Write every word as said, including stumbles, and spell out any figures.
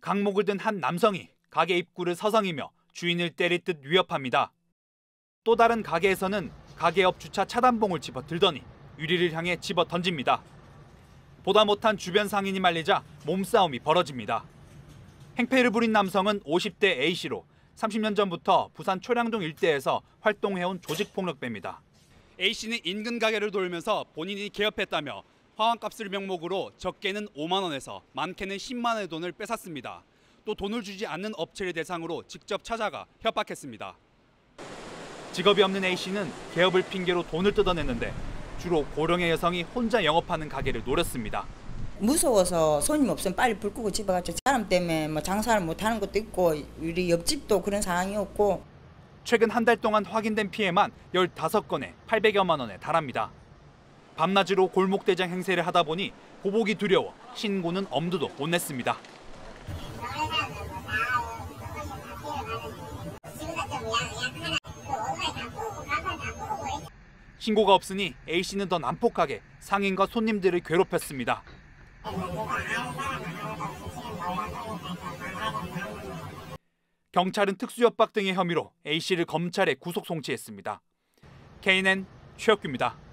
강목을 든 한 남성이 가게 입구를 서성이며 주인을 때릴 듯 위협합니다. 또 다른 가게에서는 가게 옆 주차 차단봉을 집어들더니 유리를 향해 집어던집니다. 보다 못한 주변 상인이 말리자 몸싸움이 벌어집니다. 행패를 부린 남성은 오십 대 A씨로 삼십 년 전부터 부산 초량동 일대에서 활동해온 조직폭력배입니다. A씨는 인근 가게를 돌면서 본인이 개업했다며 화환값을 명목으로 적게는 오만 원에서 많게는 십만 원의 돈을 뺏었습니다. 또 돈을 주지 않는 업체를 대상으로 직접 찾아가 협박했습니다. 직업이 없는 A씨는 개업을 핑계로 돈을 뜯어냈는데 주로 고령의 여성이 혼자 영업하는 가게를 노렸습니다. 무서워서 손님 없으면 빨리 불 끄고 집에 갔죠. 사람 때문에 뭐 장사를 못하는 것도 있고 우리 옆집도 그런 상황이었고. 최근 한 달 동안 확인된 피해만 열다섯 건에 팔백여만 원에 달합니다. 밤낮으로 골목대장 행세를 하다 보니 보복이 두려워 신고는 엄두도 못 냈습니다. 신고가 없으니 A씨는 더 난폭하게 상인과 손님들을 괴롭혔습니다. 경찰은 특수협박 등의 혐의로 A씨를 검찰에 구속 송치했습니다. 케이엔엔 최혁규입니다.